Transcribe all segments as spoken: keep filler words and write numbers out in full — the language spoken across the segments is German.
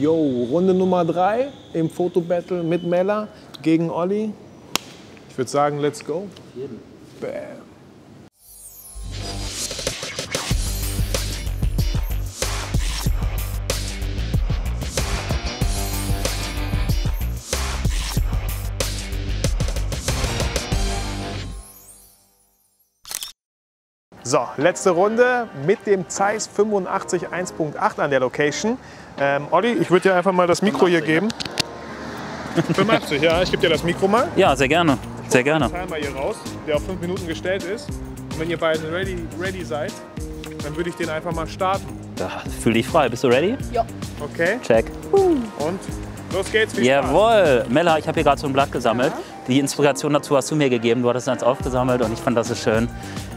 Jo, Runde Nummer drei im Fotobattle mit Mella gegen Olli. Ich würde sagen, let's go. Bam. So, letzte Runde mit dem ZEISS fünfundachtzig eins Punkt acht an der Location. Ähm, Olli, ich würde dir einfach mal das Mikro hier geben. fünfundachtzig, ja, ich gebe dir das Mikro mal. Ja, sehr gerne. Sehr gerne. Ich hole den Timer hier raus, der auf fünf Minuten gestellt ist. Und wenn ihr beiden ready, ready seid, dann würde ich den einfach mal starten. Ja, fühl dich frei. Bist du ready? Ja. Okay. Check. Und los geht's. Viel Spaß. Jawohl. Mella, ich habe hier gerade so ein Blatt gesammelt. Ja. Die Inspiration dazu hast du mir gegeben. Du hattest eins aufgesammelt und ich fand das so schön.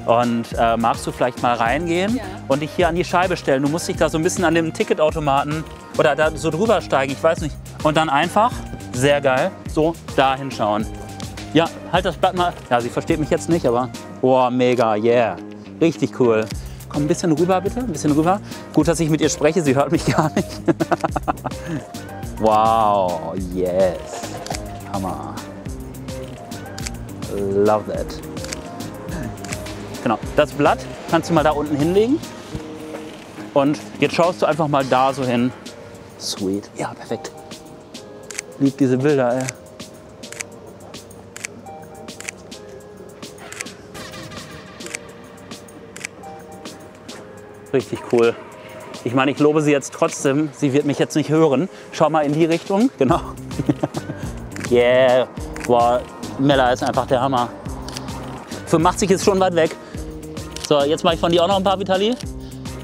Und äh, magst du vielleicht mal reingehen, ja, und dich hier an die Scheibe stellen? Du musst dich da so ein bisschen an dem Ticketautomaten oder da so drüber steigen, ich weiß nicht. Und dann einfach, sehr geil, so da hinschauen. Ja, halt das Blatt mal. Ja, sie versteht mich jetzt nicht, aber boah, mega, yeah. Richtig cool. Komm ein bisschen rüber bitte, ein bisschen rüber. Gut, dass ich mit ihr spreche, sie hört mich gar nicht. Wow, yes. Hammer. Love it. Genau, das Blatt kannst du mal da unten hinlegen und jetzt schaust du einfach mal da so hin. Sweet, ja, perfekt. Lieb diese Bilder, ey. Richtig cool. Ich meine, ich lobe sie jetzt trotzdem, sie wird mich jetzt nicht hören. Schau mal in die Richtung, genau. Yeah, wow, Mella ist einfach der Hammer. fünfundachtzig ist schon weit weg. So, jetzt mache ich von dir auch noch ein paar, Vitali.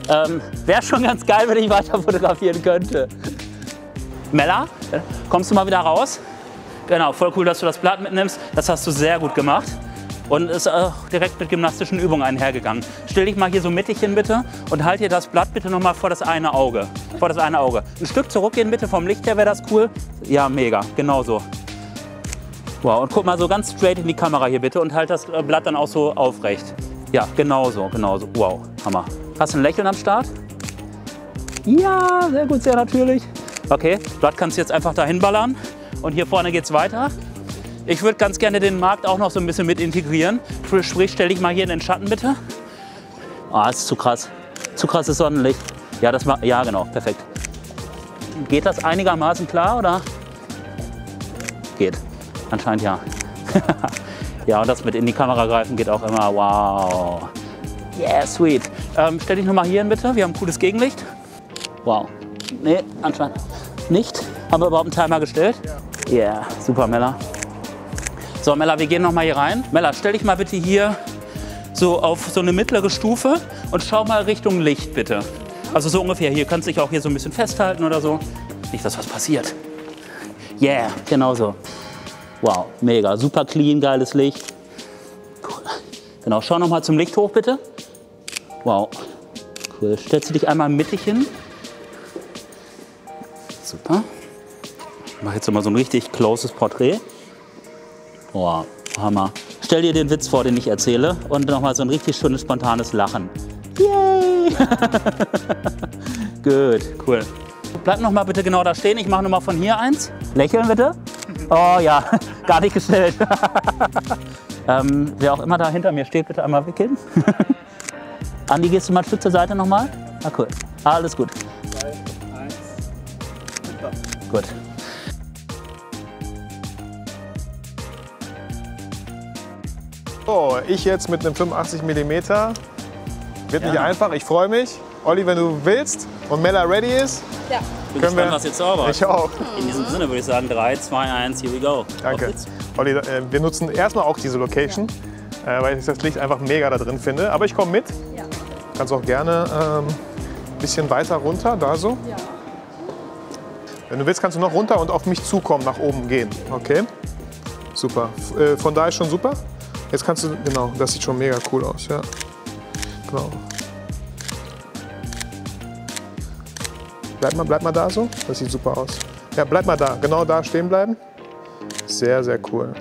Ähm, Wäre schon ganz geil, wenn ich weiter fotografieren könnte. Mella, kommst du mal wieder raus? Genau, voll cool, dass du das Blatt mitnimmst. Das hast du sehr gut gemacht. Und ist auch direkt mit gymnastischen Übungen einhergegangen. Stell dich mal hier so mittig hin bitte und halt dir das Blatt bitte nochmal vor das eine Auge. Vor das eine Auge. Ein Stück zurückgehen bitte vom Licht her, wäre das cool. Ja, mega, genau so. Wow, und guck mal so ganz straight in die Kamera hier bitte und halt das Blatt dann auch so aufrecht. Ja, genauso, genauso. Wow, Hammer. Hast du ein Lächeln am Start? Ja, sehr gut, sehr natürlich. Okay, Blatt kannst du jetzt einfach dahin ballern und hier vorne geht's weiter. Ich würde ganz gerne den Markt auch noch so ein bisschen mit integrieren. Sprich, stell dich mal hier in den Schatten bitte. Ah, ist zu krass. Zu krasses Sonnenlicht. Ja, das war, ja, genau, perfekt. Geht das einigermaßen klar oder? Geht. Anscheinend ja. Ja, und das mit in die Kamera greifen geht auch immer. Wow. Yeah, sweet. Ähm, stell dich nochmal hier hin, bitte. Wir haben ein cooles Gegenlicht. Wow. Nee, anscheinend nicht. Haben wir überhaupt einen Timer gestellt? Ja. Yeah, super, Mella. So, Mella, wir gehen nochmal hier rein. Mella, stell dich mal bitte hier so auf so eine mittlere Stufe und schau mal Richtung Licht, bitte. Also so ungefähr hier. Kannst dich auch hier so ein bisschen festhalten oder so. Nicht, dass was passiert. Yeah, genau so. Wow, mega, super clean, geiles Licht. Cool. Genau, schau nochmal zum Licht hoch, bitte. Wow, cool. Stellst du dich einmal mittig hin. Super. Ich mache jetzt nochmal so ein richtig closes Porträt. Wow, Hammer. Stell dir den Witz vor, den ich erzähle. Und nochmal so ein richtig schönes, spontanes Lachen. Yay! Gut, cool. Bleib nochmal bitte genau da stehen. Ich mache nochmal von hier eins. Lächeln bitte. Oh ja, gar nicht gestellt. ähm, wer auch immer da hinter mir steht, bitte einmal weggehen. Andi, gehst du mal ein Stück zur Seite nochmal? Ah, cool. Alles gut. drei, eins. Gut. So, ich jetzt mit einem fünfundachtzig Millimeter. Wird nicht einfach, ich freue mich. Olli, wenn du willst und Mella ready ist. Ja. Ich bin gespannt, was ihr zaubert. Ich auch. In diesem Sinne würde ich sagen, drei, zwei, eins, here we go. Danke. Olli, wir nutzen erstmal auch diese Location, ja, weil ich das Licht einfach mega da drin finde. Aber ich komme mit. Ja. Kannst auch gerne ein ähm, bisschen weiter runter, da so. Ja. Wenn du willst, kannst du noch runter und auf mich zukommen, nach oben gehen. Okay? Super. Von da ist schon super. Jetzt kannst du, genau, das sieht schon mega cool aus. Ja. Genau. Bleib mal, bleib mal da so, das sieht super aus. Ja, bleib mal da, genau da stehen bleiben. Sehr, sehr cool.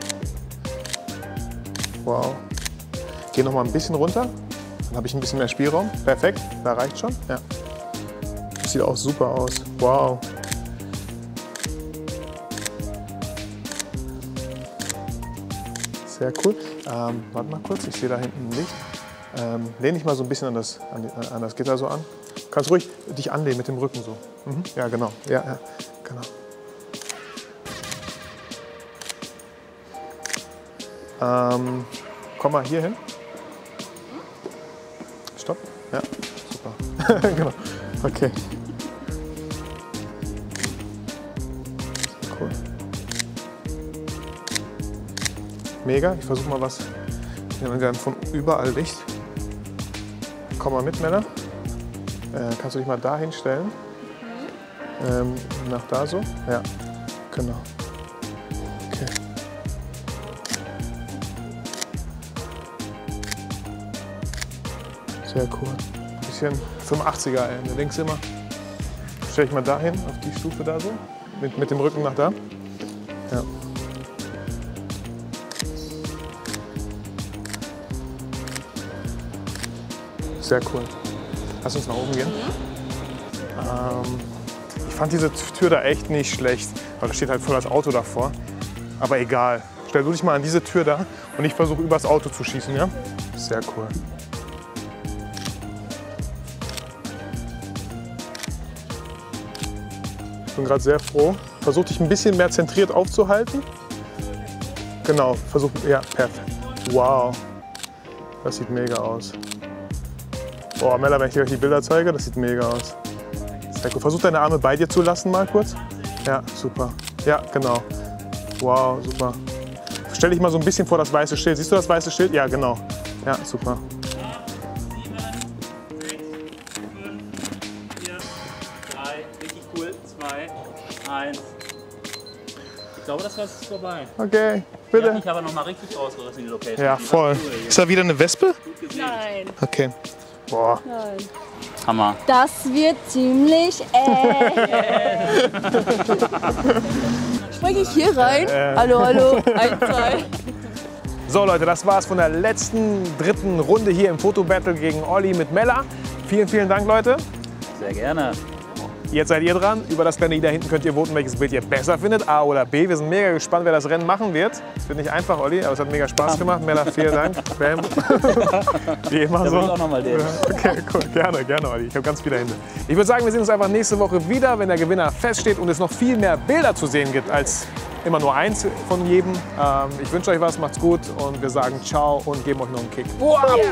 Wow. Geh noch mal ein bisschen runter, dann habe ich ein bisschen mehr Spielraum. Perfekt, da reicht schon. Ja. Das sieht auch super aus. Wow. sehr cool. Ähm, warte mal kurz, ich sehe da hinten ein Licht. Ähm, lehne ich mal so ein bisschen an das, an, an das Gitter so an. Kannst ruhig dich anlehnen mit dem Rücken so. Mhm. Ja, genau. Ja, ja, genau. Ähm, komm mal hier hin. Stopp. Ja, super. Genau. Okay. Cool. Mega. Ich versuche mal was. Wir haben von überall Licht. Komm mal mit, Männer. Äh, kannst du dich mal da hinstellen? Ähm, nach da so? Ja, genau. Okay. Sehr cool. Ein bisschen fünfundachtziger, ey. Du denkst immer, stell ich mal da hin, auf die Stufe da so. Mit, mit dem Rücken nach da. Ja. Sehr cool. Lass uns nach oben gehen. Ähm, ich fand diese Tür da echt nicht schlecht, weil da steht halt voll das Auto davor. Aber egal. Stell du dich mal an diese Tür da und ich versuche übers Auto zu schießen, ja? Sehr cool. Ich bin gerade sehr froh. Versuch dich ein bisschen mehr zentriert aufzuhalten. Genau, versuch, ja, perfekt. Wow, das sieht mega aus. Boah, Mella, wenn ich dir die Bilder zeige, das sieht mega aus. Sehr cool. Versuch deine Arme bei dir zu lassen mal kurz. Ja, super. Ja, genau. Wow, super. Stell dich mal so ein bisschen vor das weiße Schild. Siehst du das weiße Schild? Ja, genau. Ja, super. sieben, sechs, fünf, vier, drei, richtig cool. zwei, eins. Ich glaube, das war's vorbei. Okay, bitte. Ich habe mich aber nochmal richtig rausgerissen in die Location. Ja, voll. Ist da wieder eine Wespe? Nein. Okay. Boah. Nein. Hammer. Das wird ziemlich eng. Spring ich hier rein? Äh. Hallo, hallo. Ein, zwei. So Leute, das war's von der letzten dritten Runde hier im Fotobattle gegen Olli mit Mella. Vielen, vielen Dank, Leute. Sehr gerne. Jetzt seid ihr dran. Über das kleine i da hinten könnt ihr voten, welches Bild ihr besser findet, A oder B. Wir sind mega gespannt, wer das Rennen machen wird. Es wird nicht einfach, Olli, aber es hat mega Spaß gemacht. Mella, vielen Dank. Bam. Wie immer so. Auch noch mal den. Okay, cool. Gerne, gerne, Olli. Ich habe ganz viele Hände. Ich würde sagen, wir sehen uns einfach nächste Woche wieder, wenn der Gewinner feststeht und es noch viel mehr Bilder zu sehen gibt als immer nur eins von jedem. Ich wünsche euch was, macht's gut und wir sagen ciao und geben euch noch einen Kick. Wow. Yeah.